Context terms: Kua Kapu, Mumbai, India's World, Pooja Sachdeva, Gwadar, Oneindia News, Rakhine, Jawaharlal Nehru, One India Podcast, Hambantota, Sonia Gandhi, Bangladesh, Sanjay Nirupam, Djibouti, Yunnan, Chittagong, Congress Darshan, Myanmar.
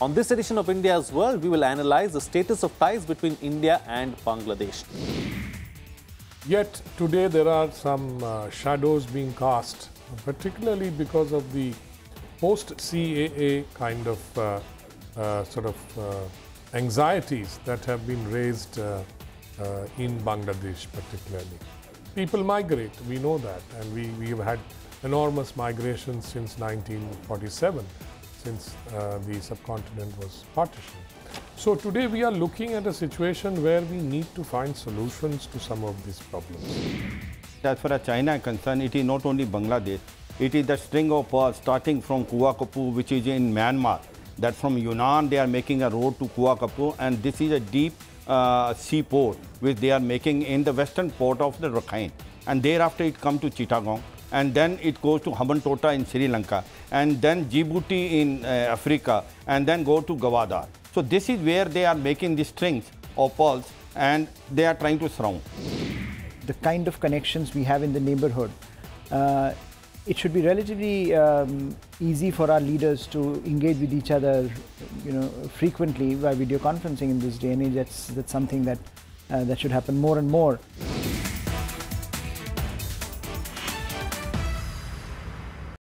On this edition of India's World, we will analyze the status of ties between India and Bangladesh. Yet today there are some shadows being cast, particularly because of the post-CAA kind of anxieties that have been raised in Bangladesh particularly. People migrate, we know that, and we have had enormous migration since 1947. Since the subcontinent was partitioned. So today we are looking at a situation where we need to find solutions to some of these problems. As far as China is concerned, it is not only Bangladesh, it is the string of starting from Kua Kapu, which is in Myanmar, that from Yunnan they are making a road to Kua Kapu, and this is a deep sea port which they are making in the western port of the Rakhine, and thereafter it comes to Chittagong. And then it goes to Hambantota in Sri Lanka, and then Djibouti in Africa, and then go to Gwadar. So this is where they are making the strings or poles, and they are trying to surround. The kind of connections we have in the neighborhood, it should be relatively easy for our leaders to engage with each other, you know, frequently by video conferencing in this day and age. That's something that should happen more and more.